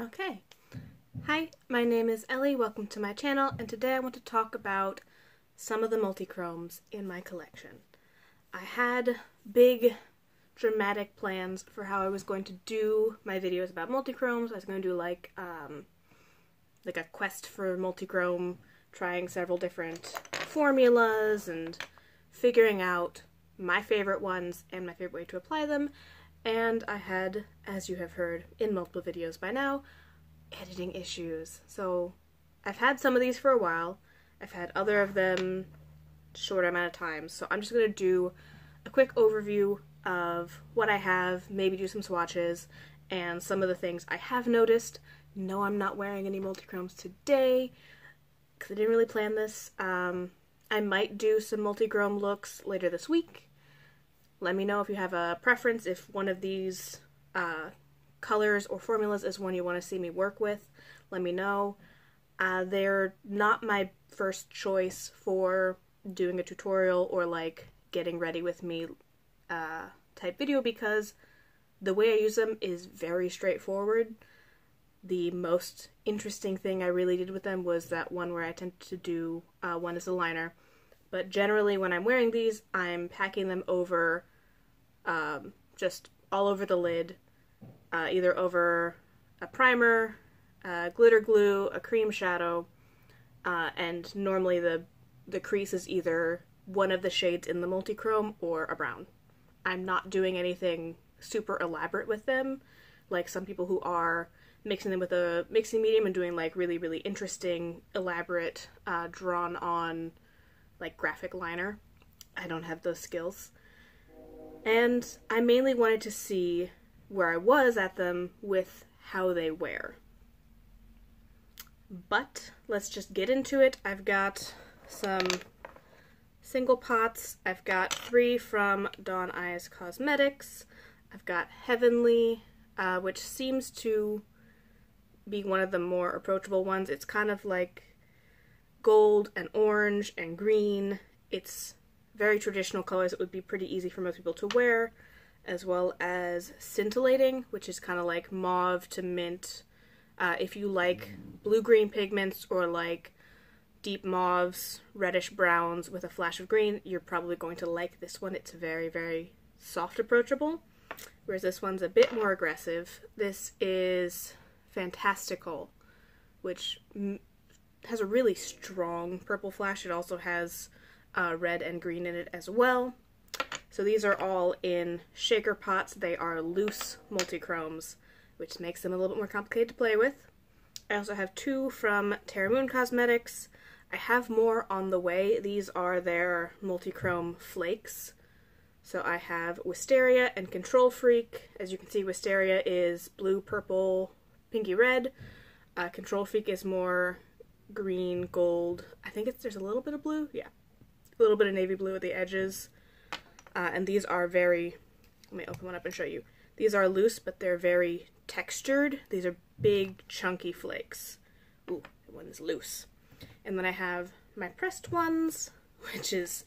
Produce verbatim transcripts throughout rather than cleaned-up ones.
Okay. Hi, my name is Ellie, welcome to my channel, and today I want to talk about some of the multi-chromes in my collection. I had big dramatic plans for how I was going to do my videos about multi-chromes. I was going to do like um, like a quest for multi-chrome, trying several different formulas and figuring out my favorite ones and my favorite way to apply them. And I had, as you have heard in multiple videos by now, editing issues. So I've had some of these for a while. I've had other of them short amount of time. So I'm just going to do a quick overview of what I have, maybe do some swatches, and some of the things I have noticed. No, I'm not wearing any multi-chromes today because I didn't really plan this. Um, I might do some multi-chrome looks later this week. Let me know if you have a preference, if one of these uh, colors or formulas is one you want to see me work with. Let me know. Uh, they're not my first choice for doing a tutorial or like getting ready with me uh, type video, because the way I use them is very straightforward. The most interesting thing I really did with them was that one where I tend to do uh, one as a liner. But generally when I'm wearing these, I'm packing them over, um, just all over the lid, uh, either over a primer, uh, glitter glue, a cream shadow, uh, and normally the, the crease is either one of the shades in the multi-chrome or a brown. I'm not doing anything super elaborate with them, like some people who are mixing them with a mixing medium and doing like really, really interesting, elaborate, uh, drawn-on, like graphic liner. I don't have those skills. And I mainly wanted to see where I was at them with how they wear. But let's just get into it. I've got some single pots. I've got three from Dawn Eyes Cosmetics. I've got Heavenly, uh, which seems to be one of the more approachable ones. It's kind of like gold and orange and green. It's very traditional colors that would be pretty easy for most people to wear, as well as Scintillating, which is kind of like mauve to mint. Uh, if you like blue-green pigments or like deep mauves, reddish browns with a flash of green, you're probably going to like this one. It's very, very soft approachable, whereas this one's a bit more aggressive. This is Fantastical, which m has a really strong purple flash. It also has uh, red and green in it as well. So these are all in shaker pots. They are loose multi-chromes, which makes them a little bit more complicated to play with. I also have two from Terra Moon Cosmetics. I have more on the way. These are their multi-chrome flakes. So I have Wisteria and Control Freak. As you can see, Wisteria is blue, purple, pinky red. Uh, Control Freak is more green, gold. I think it's there's a little bit of blue, yeah. A little bit of navy blue at the edges. Uh, and these are very, let me open one up and show you. These are loose, but they're very textured. These are big, chunky flakes. Ooh, that one's loose. And then I have my pressed ones, which is,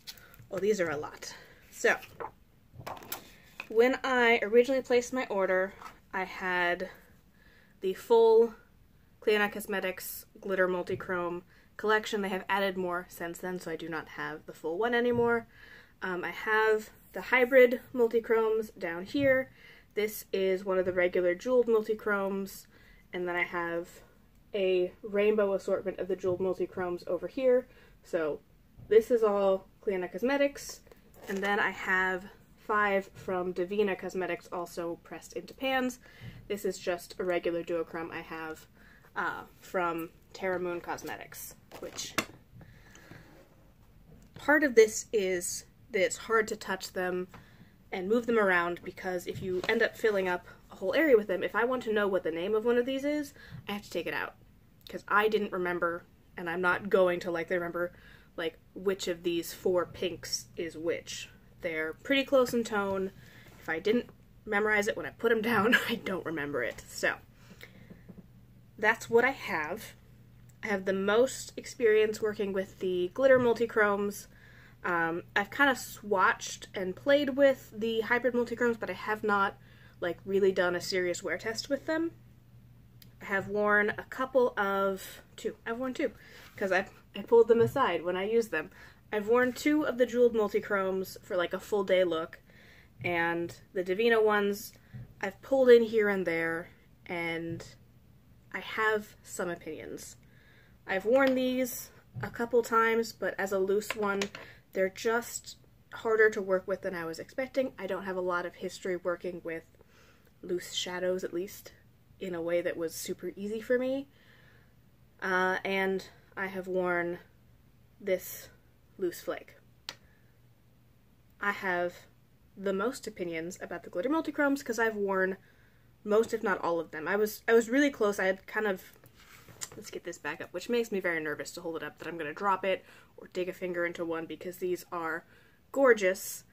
well, these are a lot. So, when I originally placed my order, I had the full Clionadh Cosmetics Glitter Multi-Chrome collection. They have added more since then, so I do not have the full one anymore. Um, I have the hybrid multi-chromes down here. This is one of the regular jeweled multi-chromes, and then I have a rainbow assortment of the jeweled multi-chromes over here. So this is all Clionadh Cosmetics, and then I have five from Devinah Cosmetics, also pressed into pans. This is just a regular duochrome I have uh, from Terra Moon Cosmetics, which part of this is that it's hard to touch them and move them around, because if you end up filling up a whole area with them, if I want to know what the name of one of these is, I have to take it out, because I didn't remember, and I'm not going to like remember like which of these four pinks is which. They're pretty close in tone. If I didn't memorize it when I put them down, I don't remember it. So that's what I have. I have the most experience working with the glitter multi-chromes. Um, I've kind of swatched and played with the hybrid multi-chromes, but I have not like really done a serious wear test with them. have worn a couple of, two, I've worn two, because I, I pulled them aside when I used them. I've worn two of the Jeweled Multichromes for like a full day look, and the Devinah ones I've pulled in here and there, and I have some opinions. I've worn these a couple times, but as a loose one, they're just harder to work with than I was expecting. I don't have a lot of history working with loose shadows, at least, in a way that was super easy for me. Uh, and I have worn this loose flake. I have the most opinions about the glitter multichromes because I've worn most, if not all of them. I was I was really close. I had kind of, let's get this back up, which makes me very nervous to hold it up, that I'm going to drop it or dig a finger into one, because these are gorgeous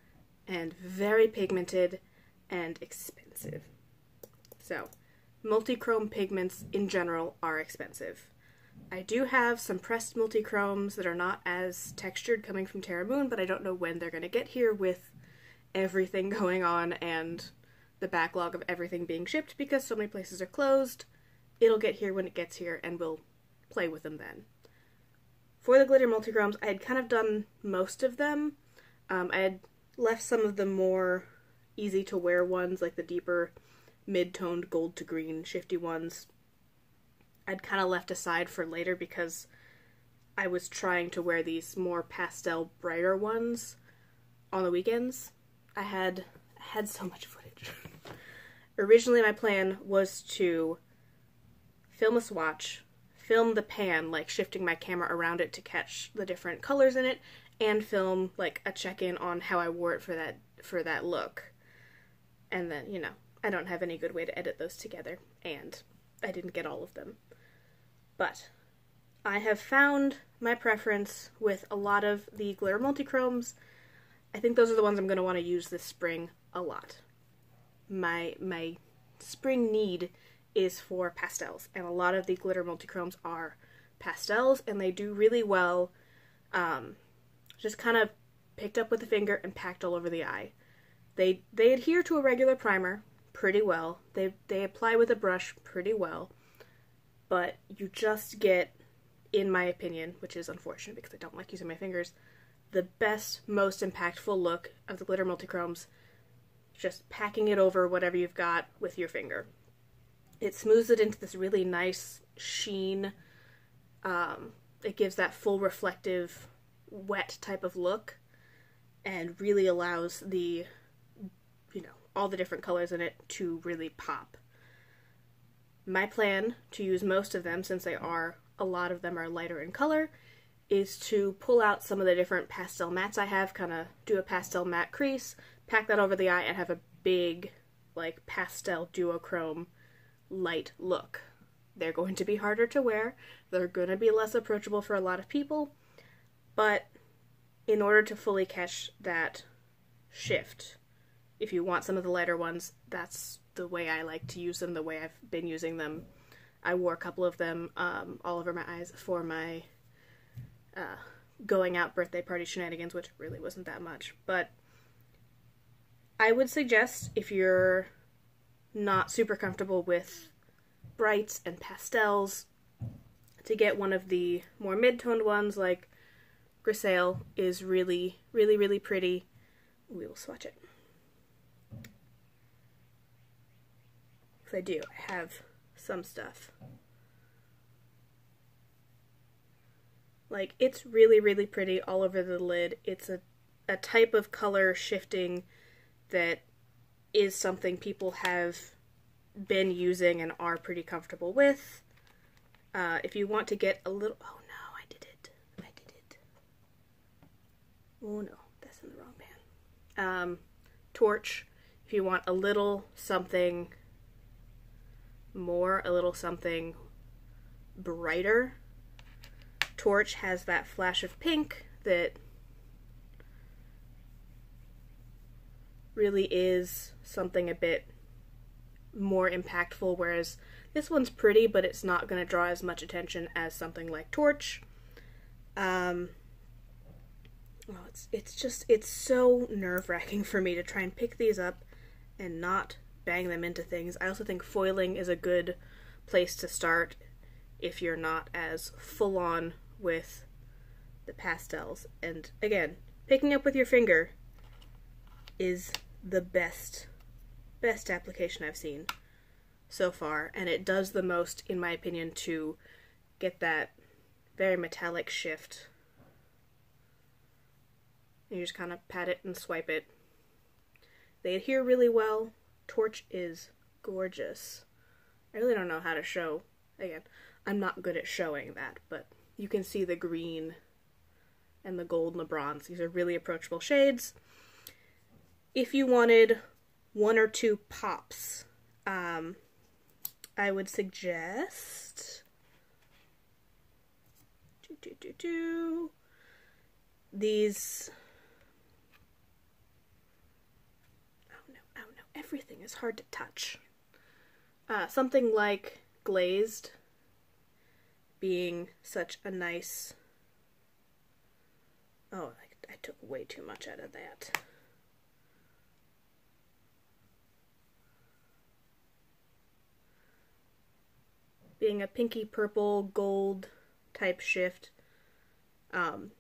and very pigmented and expensive. So, multichrome pigments in general are expensive. I do have some pressed multichromes that are not as textured coming from Terra Moon, but I don't know when they're going to get here with everything going on and the backlog of everything being shipped, because so many places are closed. It'll get here when it gets here, and we'll play with them then. For the glitter multichromes, I had kind of done most of them. Um, I had left some of the more easy-to-wear ones, like the deeper mid-toned gold to green shifty ones. I'd kind of left aside for later because I was trying to wear these more pastel, brighter ones on the weekends. I had, I had so much footage. Originally my plan was to film a swatch, film the pan, like shifting my camera around it to catch the different colors in it, and film like a check-in on how I wore it for that for that look. And then, you know, I don't have any good way to edit those together, and I didn't get all of them. But I have found my preference with a lot of the glitter multichromes. I think those are the ones I'm going to want to use this spring a lot. My my spring need is for pastels, and a lot of the glitter multichromes are pastels, and they do really well, um, just kind of picked up with the finger and packed all over the eye. They they adhere to a regular primer pretty well, they, they apply with a brush pretty well, but you just get, in my opinion, which is unfortunate because I don't like using my fingers, the best, most impactful look of the glitter multichromes just packing it over whatever you've got with your finger. It smooths it into this really nice sheen. Um, it gives that full reflective, wet type of look, and really allows the, you know, all the different colors in it to really pop. My plan to use most of them, since they are, a lot of them are lighter in color, is to pull out some of the different pastel mattes I have, kind of do a pastel matte crease, pack that over the eye, and have a big, like, pastel duochrome light look. They're going to be harder to wear, they're going to be less approachable for a lot of people, but in order to fully catch that shift, if you want some of the lighter ones, that's the way I like to use them, the way I've been using them. I wore a couple of them um, all over my eyes for my uh, going out birthday party shenanigans, which really wasn't that much, but I would suggest, if you're not super comfortable with brights and pastels, to get one of the more mid-toned ones. Like Grisaille is really, really, really pretty. We will swatch it. Because I do, I have some stuff. Like, it's really, really pretty all over the lid. It's a, a type of color shifting that is something people have been using and are pretty comfortable with. Uh, if you want to get a little, oh no, I did it, I did it. Oh no, that's in the wrong pan. Um, torch, if you want a little something more, a little something brighter. Torch has that flash of pink that really is something a bit more impactful, whereas this one's pretty, but it's not going to draw as much attention as something like Torch. Um, well, it's, it's just, it's so nerve-wracking for me to try and pick these up and not bang them into things. I also think foiling is a good place to start if you're not as full-on with the pastels. And again, picking up with your finger is the best best application I've seen so far, and it does the most, in my opinion, to get that very metallic shift. You just kind of pat it and swipe it. They adhere really well. Torch is gorgeous. I really don't know how to show. Again, I'm not good at showing that, but you can see the green and the gold and the bronze. These are really approachable shades. If you wanted one or two pops, um, I would suggest do, do, do, do. these. Oh no, oh no, everything is hard to touch. Uh, something like Glazed being such a nice... Oh, I, I took way too much out of that. Being a pinky purple gold type shift, um,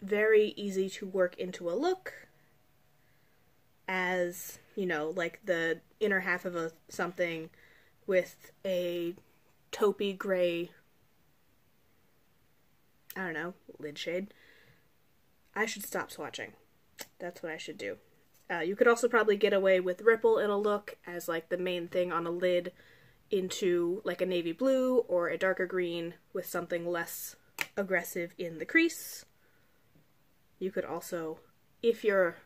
very easy to work into a look as, you know, like the inner half of a something with a taupey gray, I don't know, lid shade. I should stop swatching. That's what I should do. Uh, you could also probably get away with Ripple in a look as like the main thing on a lid, into like a navy blue or a darker green with something less aggressive in the crease. You could also, if you're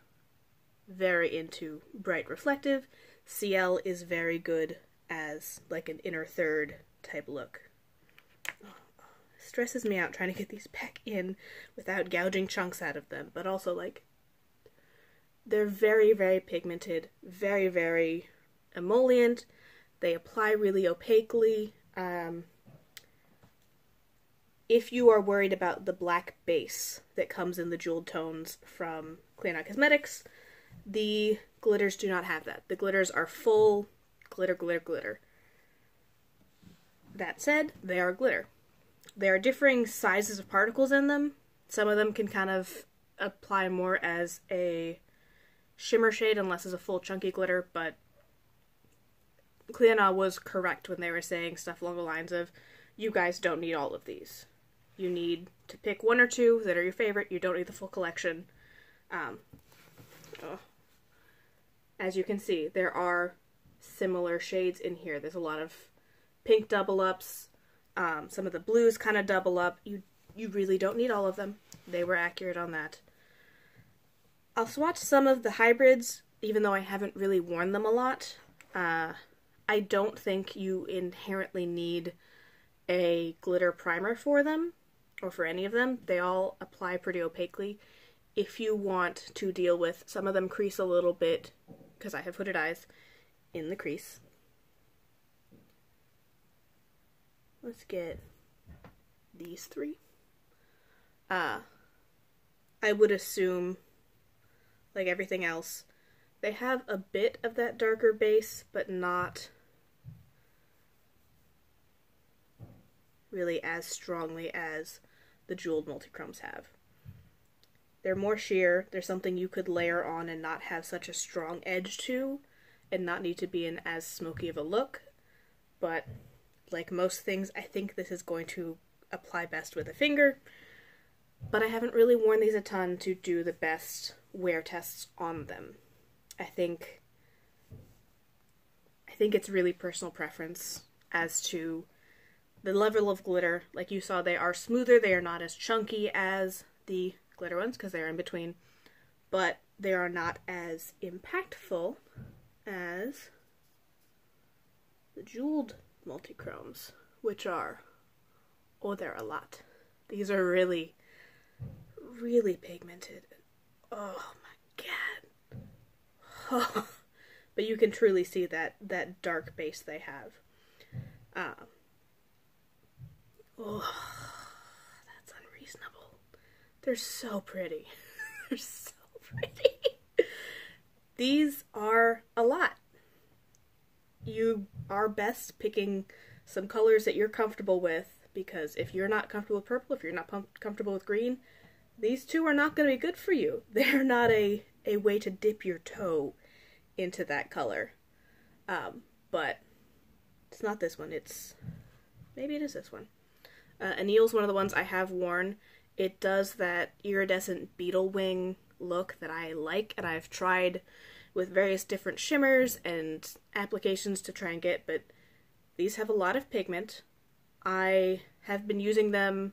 very into bright reflective, C L is very good as like an inner third type look. Oh, it stresses me out trying to get these back in without gouging chunks out of them, but also like they're very, very pigmented, very, very emollient. They apply really opaquely. Um, if you are worried about the black base that comes in the jeweled tones from Clionadh Cosmetics, the glitters do not have that. The glitters are full glitter, glitter, glitter. That said, they are glitter. There are differing sizes of particles in them. Some of them can kind of apply more as a shimmer shade unless it's a full chunky glitter, but Clionadh was correct when they were saying stuff along the lines of, you guys don't need all of these. You need to pick one or two that are your favorite. You don't need the full collection. Um, oh. As you can see, there are similar shades in here. There's a lot of pink double ups. Um, some of the blues kind of double up. You, you really don't need all of them. They were accurate on that. I'll swatch some of the hybrids, even though I haven't really worn them a lot. Uh... I don't think you inherently need a glitter primer for them, or for any of them. They all apply pretty opaquely. If you want to deal with, some of them crease a little bit, because I have hooded eyes, in the crease. Let's get these three. Uh, I would assume, like everything else, they have a bit of that darker base, but not really as strongly as the jeweled multichromes have. They're more sheer. There's something you could layer on and not have such a strong edge to, and not need to be in as smoky of a look. But like most things, I think this is going to apply best with a finger. But I haven't really worn these a ton to do the best wear tests on them. I think I think it's really personal preference as to the level of glitter. Like you saw, they are smoother, they are not as chunky as the glitter ones, because they're in between, but they are not as impactful as the jeweled multichromes, which are, oh, they're a lot. These are really, really pigmented. Oh my god. But you can truly see that, that dark base they have. Um, oh, that's unreasonable. They're so pretty. They're so pretty. These are a lot. You are best picking some colors that you're comfortable with, because if you're not comfortable with purple, if you're not comfortable with green, these two are not going to be good for you. They're not a, a way to dip your toe into that color. Um, but it's not this one. It's, maybe it is this one. Uh, Anil's one of the ones I have worn. It does that iridescent beetle wing look that I like, and I've tried with various different shimmers and applications to try and get, but these have a lot of pigment. I have been using them,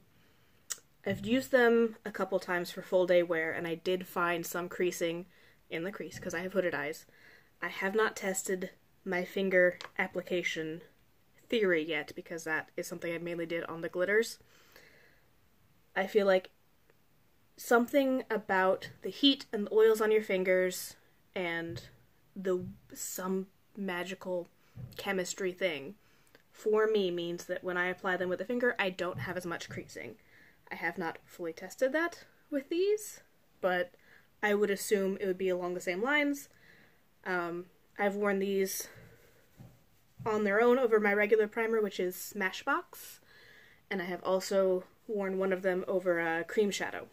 I've used them a couple times for full day wear, and I did find some creasing in the crease because I have hooded eyes. I have not tested my finger application theory yet, because that is something I mainly did on the glitters. I feel like something about the heat and the oils on your fingers and the some magical chemistry thing for me means that when I apply them with the finger, I don't have as much creasing. I have not fully tested that with these, but I would assume it would be along the same lines. Um, I've worn these on their own over my regular primer, which is Smashbox, and I have also worn one of them over a cream shadow.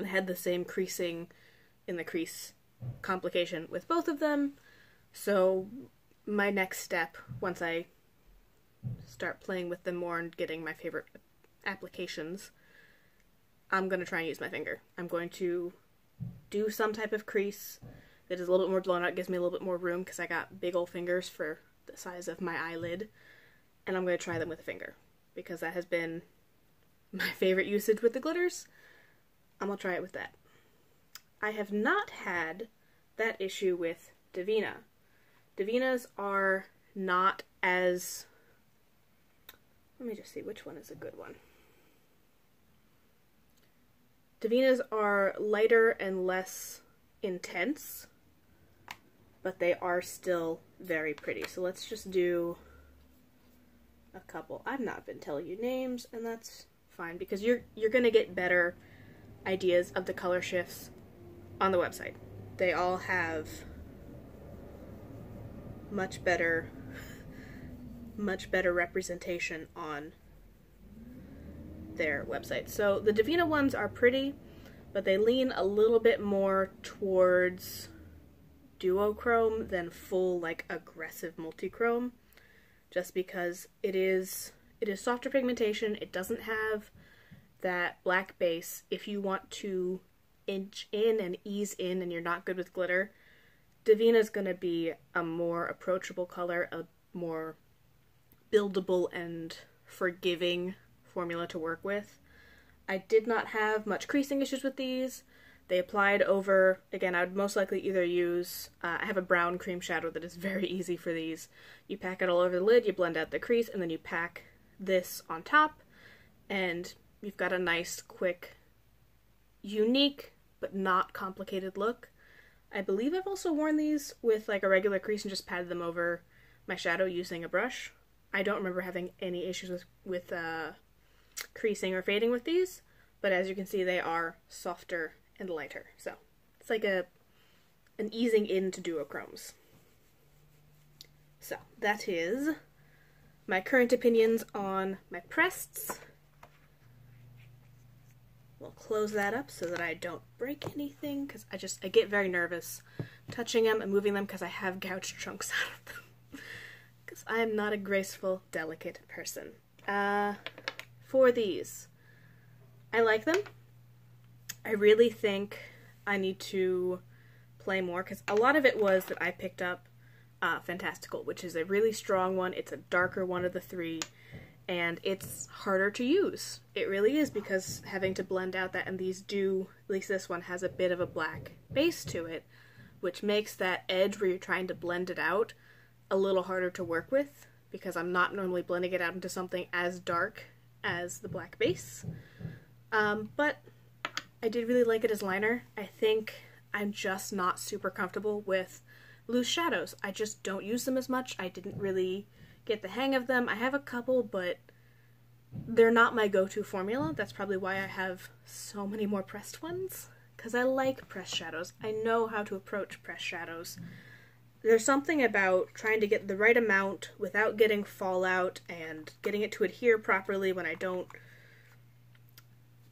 I had the same creasing in the crease complication with both of them, so my next step, once I start playing with them more and getting my favorite applications, I'm going to try and use my finger. I'm going to do some type of crease that is a little bit more blown out, gives me a little bit more room, because I got big old fingers for the size of my eyelid, and I'm going to try them with a finger, because that has been my favorite usage with the glitters. I'm going to try it with that. I have not had that issue with Devinah. Devinah's are not as... Let me just see which one is a good one. Devinah's are lighter and less intense, but they are still very pretty. So let's just do a couple. I've not been telling you names, and that's fine, because you're you're going to get better ideas of the color shifts on the website. They all have much better much better representation on their website. So the Devinah ones are pretty, but they lean a little bit more towards duochrome than full, like, aggressive multichrome, just because it is it is softer pigmentation. It doesn't have that black base. If you want to inch in and ease in and you're not good with glitter, Devinah's going to be a more approachable color, a more buildable and forgiving formula to work with. I did not have much creasing issues with these. They applied over, again, I would most likely either use, uh, I have a brown cream shadow that is very easy for these. You pack it all over the lid, you blend out the crease, and then you pack this on top, and you've got a nice, quick, unique, but not complicated look. I believe I've also worn these with like a regular crease and just patted them over my shadow using a brush. I don't remember having any issues with, with uh, creasing or fading with these, but as you can see, they are softer and lighter. So it's like a an easing into duochromes. So that is my current opinions on my Prests. We'll close that up so that I don't break anything, because I just I get very nervous touching them and moving them, because I have gouged chunks out of them. Because I am not a graceful, delicate person. Uh, for these, I like them. I really think I need to play more, because a lot of it was that I picked up uh, Fantastical, which is a really strong one. It's a darker one of the three, and it's harder to use. It really is, because having to blend out that, and these do, at least this one has a bit of a black base to it, which makes that edge where you're trying to blend it out a little harder to work with, because I'm not normally blending it out into something as dark as the black base. Um, but I did really like it as liner. I think I'm just not super comfortable with loose shadows. I just don't use them as much. I didn't really get the hang of them. I have a couple, but they're not my go-to formula. That's probably why I have so many more pressed ones, because I like pressed shadows. I know how to approach pressed shadows. There's something about trying to get the right amount without getting fallout and getting it to adhere properly when I don't.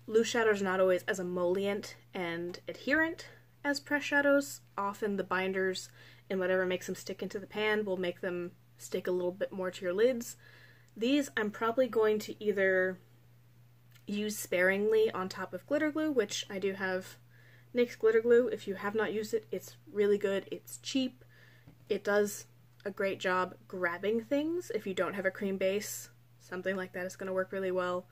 Loose shadows are not always as emollient and adherent as pressed shadows. Often the binders and whatever makes them stick into the pan will make them stick a little bit more to your lids. These I'm probably going to either use sparingly on top of glitter glue, which I do have NYX glitter glue. If you have not used it, it's really good. It's cheap. It does a great job grabbing things. If you don't have a cream base, something like that is going to work really well.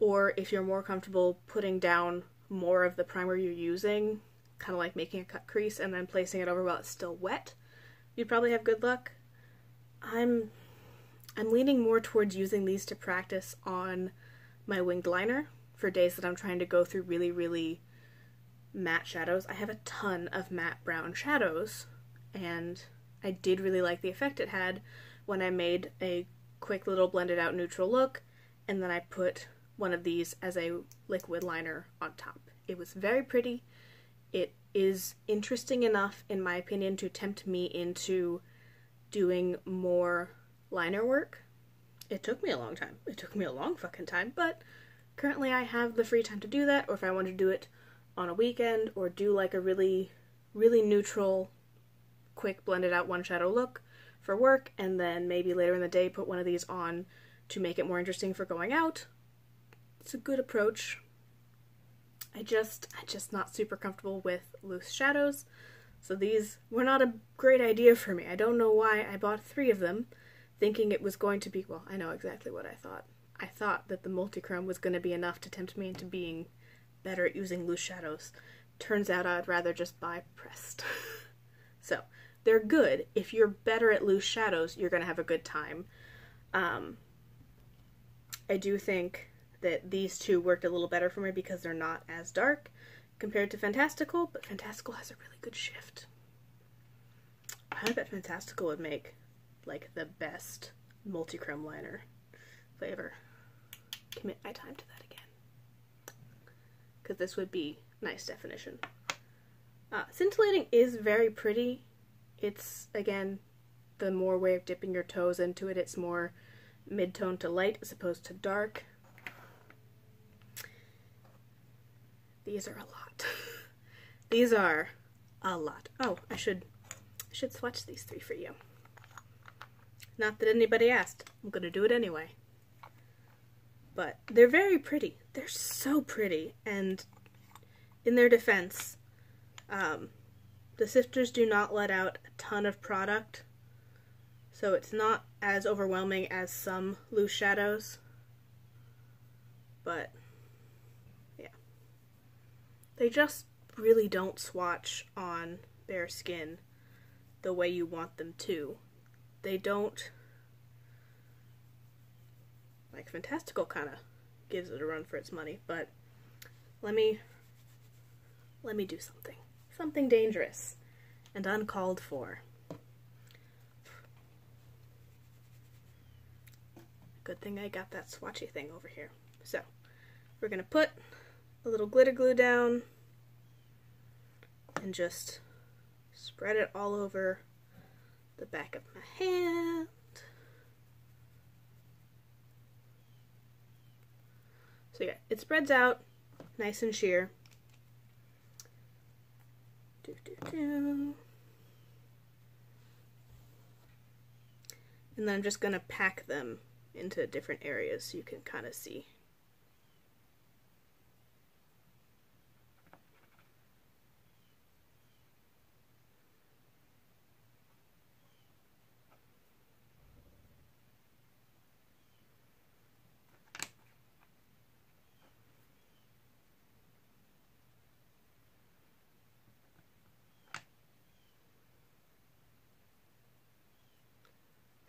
Or if you're more comfortable putting down more of the primer you're using, kind of like making a cut crease and then placing it over while it's still wet, you'd probably have good luck. I'm I'm leaning more towards using these to practice on my winged liner for days that I'm trying to go through really, really matte shadows. I have a ton of matte brown shadows, and I did really like the effect it had when I made a quick little blended out neutral look, and then I put one of these as a liquid liner on top. It was very pretty. It is interesting enough, in my opinion, to tempt me into doing more liner work. It took me a long time. It took me a long fucking time, but currently I have the free time to do that, or if I want to do it on a weekend, or do like a really, really neutral, quick blended out one shadow look for work, and then maybe later in the day put one of these on to make it more interesting for going out. It's a good approach. I just, I'm just not super comfortable with loose shadows, so these were not a great idea for me. I don't know why I bought three of them, thinking it was going to be, well, I know exactly what I thought. I thought that the multi-chrome was going to be enough to tempt me into being better at using loose shadows. Turns out I'd rather just buy pressed. So, they're good. If you're better at loose shadows, you're going to have a good time. Um, I do think that these two worked a little better for me because they're not as dark compared to Fantastical, but Fantastical has a really good shift. I bet Fantastical would make, like, the best multi-chrome liner flavor. Commit my time to that again, because this would be nice definition. Uh, scintillating is very pretty. It's, again, the more way of dipping your toes into it. It's more mid-tone to light as opposed to dark. These are a lot. These are a lot. Oh, I should, I should swatch these three for you. Not that anybody asked. I'm gonna do it anyway. But they're very pretty. They're so pretty. And in their defense, um, the sifters do not let out a ton of product, so it's not as overwhelming as some loose shadows. But they just really don't swatch on bare skin the way you want them to. They don't, like Fantastical kind of gives it a run for its money, but let me, let me do something. Something dangerous and uncalled for. Good thing I got that swatchy thing over here. So, we're gonna put a little glitter glue down and just spread it all over the back of my hand. So yeah, it spreads out nice and sheer. Do, do, do. And then I'm just going to pack them into different areas so you can kind of see.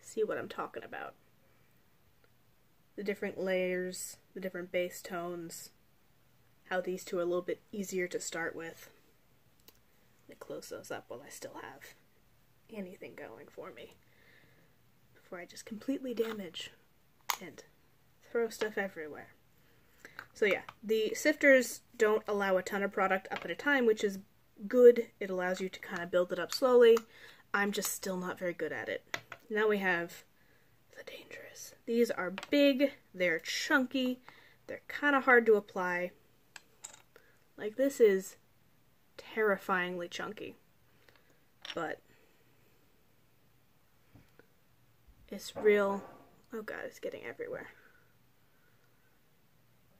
See what I'm talking about. The different layers, the different base tones, how these two are a little bit easier to start with. Let me close those up while I still have anything going for me before I just completely damage and throw stuff everywhere. So yeah, the sifters don't allow a ton of product up at a time, which is good. It allows you to kind of build it up slowly. I'm just still not very good at it. Now we have the Dangerous. These are big, they're chunky, they're kind of hard to apply. Like, this is terrifyingly chunky, but it's real. Oh god, it's getting everywhere.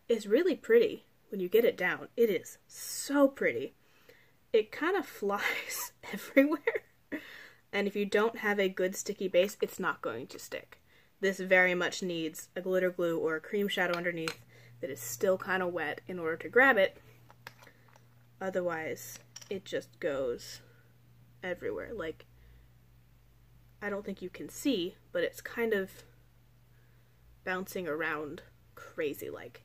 It's really pretty when you get it down. It is so pretty. It kind of flies everywhere. And if you don't have a good sticky base, it's not going to stick. This very much needs a glitter glue or a cream shadow underneath that is still kind of wet in order to grab it. Otherwise, it just goes everywhere. Like, I don't think you can see, but it's kind of bouncing around crazy like.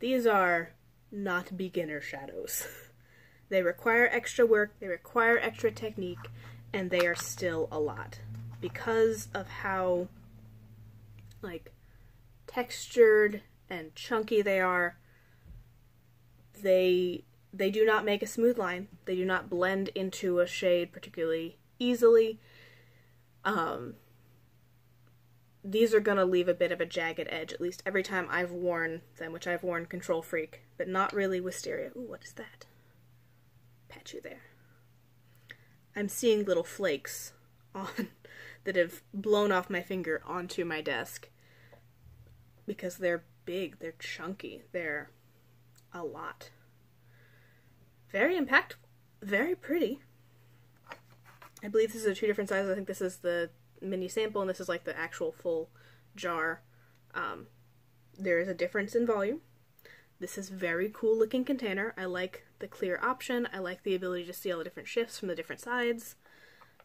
These are not beginner shadows. They require extra work, they require extra technique, and they are still a lot. Because of how, like, textured and chunky they are, they they do not make a smooth line. They do not blend into a shade particularly easily. Um, these are going to leave a bit of a jagged edge, at least every time I've worn them, which I've worn Control Freak, but not really Wisteria. Ooh, what is that? Pat you there. I'm seeing little flakes on that have blown off my finger onto my desk because they're big, they're chunky, they're a lot. Very impactful, very pretty. I believe this is two different sizes. I think this is the mini sample and this is like the actual full jar. Um, there is a difference in volume. This is very cool looking container. I like the clear option. I like the ability to see all the different shifts from the different sides.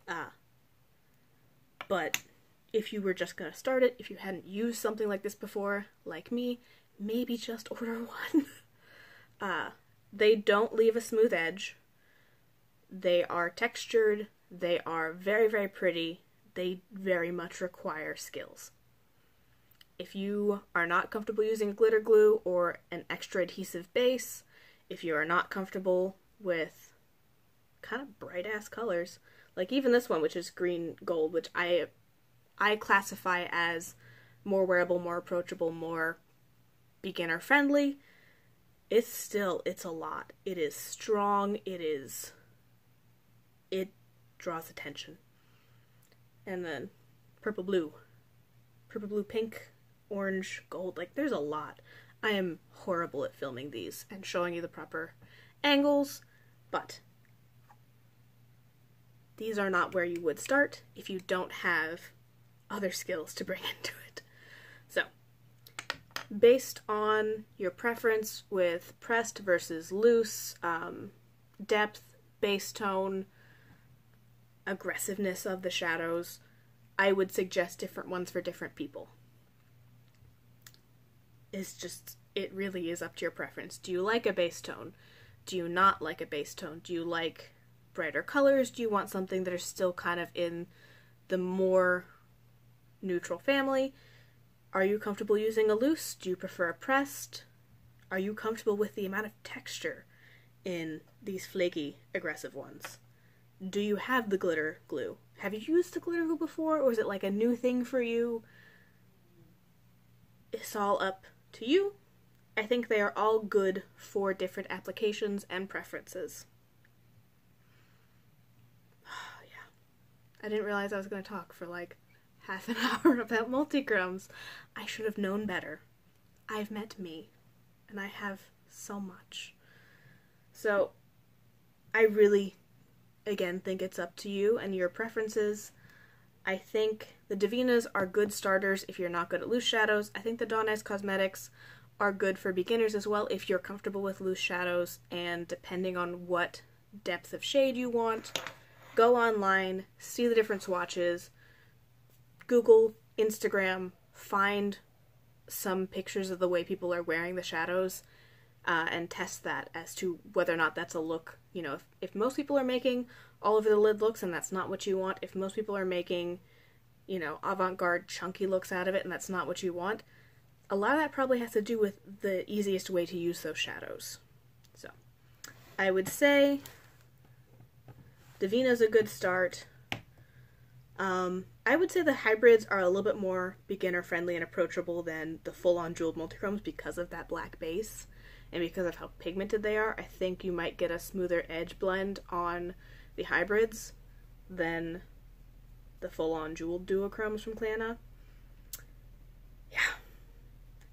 Uh, but if you were just going to start it, if you hadn't used something like this before, like me, maybe just order one. uh, they don't leave a smooth edge. They are textured. They are very, very pretty. They very much require skills. If you are not comfortable using glitter glue or an extra adhesive base, if you are not comfortable with kind of bright ass colors, like even this one, which is green gold, which I I classify as more wearable, more approachable, more beginner friendly, it's still, it's a lot. It is strong, it is, it draws attention. And then purple blue, purple blue pink, orange, gold, like there's a lot. I am horrible at filming these and showing you the proper angles, but these are not where you would start if you don't have other skills to bring into it. So, based on your preference with pressed versus loose, um, depth, base tone, aggressiveness of the shadows, I would suggest different ones for different people. It's just, it really is up to your preference. Do you like a base tone? Do you not like a base tone? Do you like brighter colors? Do you want something that is still kind of in the more neutral family? Are you comfortable using a loose? Do you prefer a pressed? Are you comfortable with the amount of texture in these flaky, aggressive ones? Do you have the glitter glue? Have you used the glitter glue before, or is it like a new thing for you? It's all up to you. I think they are all good for different applications and preferences. Yeah. I didn't realize I was going to talk for like half an hour about multigrams. I should have known better. I've met me, and I have so much. So, I really, again, think it's up to you and your preferences. I think the Devinahs are good starters if you're not good at loose shadows. I think the Dawn Eyes Cosmetics are good for beginners as well if you're comfortable with loose shadows, and depending on what depth of shade you want, go online, see the different swatches, Google, Instagram, find some pictures of the way people are wearing the shadows, uh, and test that as to whether or not that's a look. You know, if, if most people are making all over the lid looks and that's not what you want, if most people are making, you know, avant-garde chunky looks out of it and that's not what you want, a lot of that probably has to do with the easiest way to use those shadows. So, I would say Devinah's a good start. Um, I would say the hybrids are a little bit more beginner-friendly and approachable than the full-on jeweled multichromes because of that black base and because of how pigmented they are. I think you might get a smoother edge blend on the hybrids than the full-on jeweled duochromes from Clionadh. Yeah.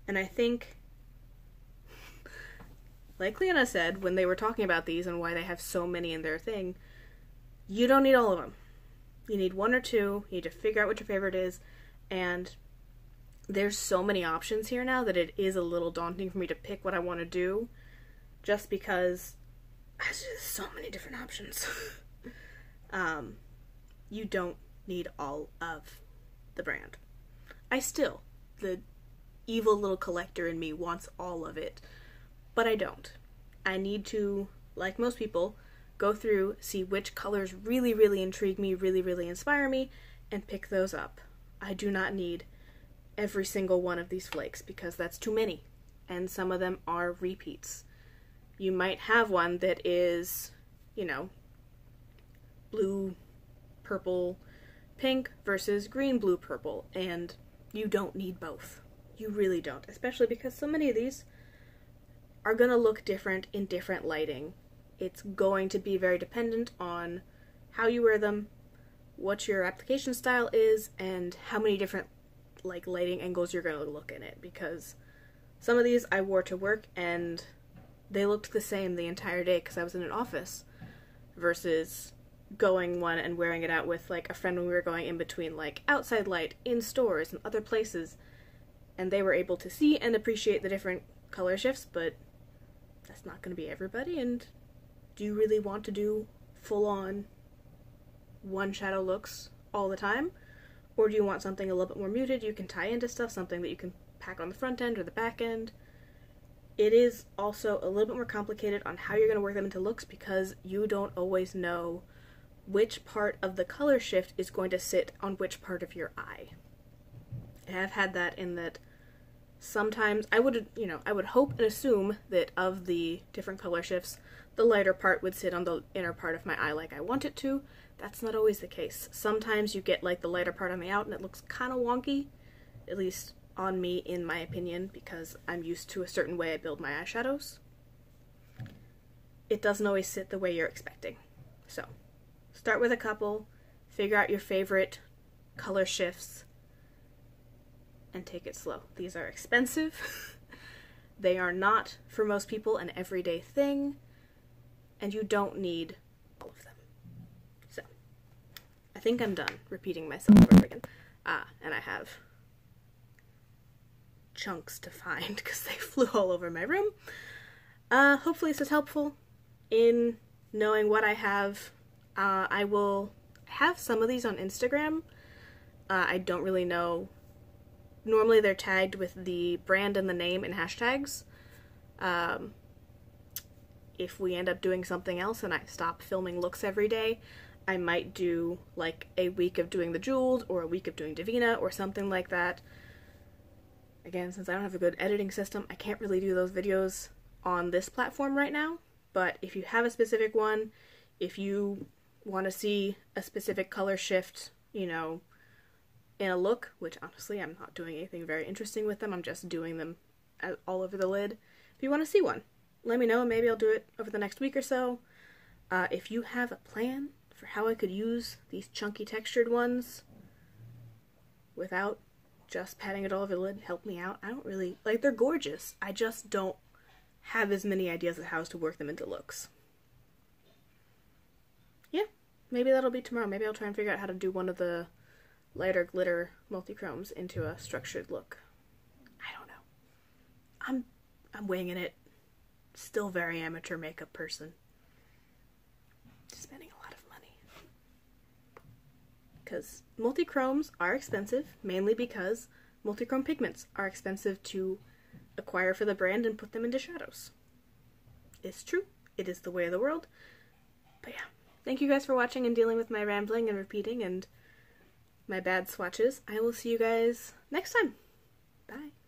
And I think, like Clionadh said when they were talking about these and why they have so many in their thing, you don't need all of them. You need one or two. You need to figure out what your favorite is, and there's so many options here now that it is a little daunting for me to pick what I want to do, just because there's just so many different options. um, you don't need all of the brand. I still, the evil little collector in me wants all of it, but I don't. I need to, like most people, go through, see which colors really, really intrigue me, really, really inspire me, and pick those up. I do not need every single one of these flakes because that's too many, and some of them are repeats. You might have one that is, you know, blue, purple, pink versus green, blue, purple, and you don't need both. You really don't, especially because so many of these are going to look different in different lighting. It's going to be very dependent on how you wear them, what your application style is, and how many different like lighting angles you're going to look in it, because some of these I wore to work and they looked the same the entire day because I was in an office, versus going one and wearing it out with like a friend when we were going in between like outside light, in stores, and other places, and they were able to see and appreciate the different color shifts, but that's not going to be everybody. And do you really want to do full-on one shadow looks all the time? Or do you want something a little bit more muted you can tie into stuff, something that you can pack on the front end or the back end? It is also a little bit more complicated on how you're going to work them into looks, because you don't always know which part of the color shift is going to sit on which part of your eye. I have had that in that sometimes I would, you know, I would hope and assume that of the different color shifts, the lighter part would sit on the inner part of my eye like I want it to. That's not always the case. Sometimes you get like the lighter part on the out and it looks kind of wonky, at least on me in my opinion, because I'm used to a certain way I build my eyeshadows. It doesn't always sit the way you're expecting. So start with a couple, figure out your favorite color shifts, and take it slow. These are expensive. They are not, for most people, an everyday thing, and you don't need all of them. So, I think I'm done repeating myself over again. Ah, and I have chunks to find because they flew all over my room. Uh, hopefully this is helpful in knowing what I have. Uh, I will have some of these on Instagram. Uh, I don't really know. Normally they're tagged with the brand and the name and hashtags. Um, if we end up doing something else and I stop filming looks every day, I might do like a week of doing the jeweled or a week of doing Devinah or something like that. Again, since I don't have a good editing system, I can't really do those videos on this platform right now. But if you have a specific one, if you want to see a specific color shift, you know, in a look, which honestly I'm not doing anything very interesting with them, I'm just doing them all over the lid. If you want to see one, let me know and maybe I'll do it over the next week or so. Uh, if you have a plan for how I could use these chunky textured ones without just patting it all over the lid, help me out. I don't really, like they're gorgeous, I just don't have as many ideas of how to work them into looks. Yeah, maybe that'll be tomorrow. Maybe I'll try and figure out how to do one of the lighter glitter multi-chromes into a structured look. I don't know. I'm I'm winging it. Still very amateur makeup person. Spending a lot of money. Because multi-chromes are expensive, mainly because multi-chrome pigments are expensive to acquire for the brand and put them into shadows. It's true. It is the way of the world. But yeah. Thank you guys for watching and dealing with my rambling and repeating and my bad swatches. I will see you guys next time. Bye.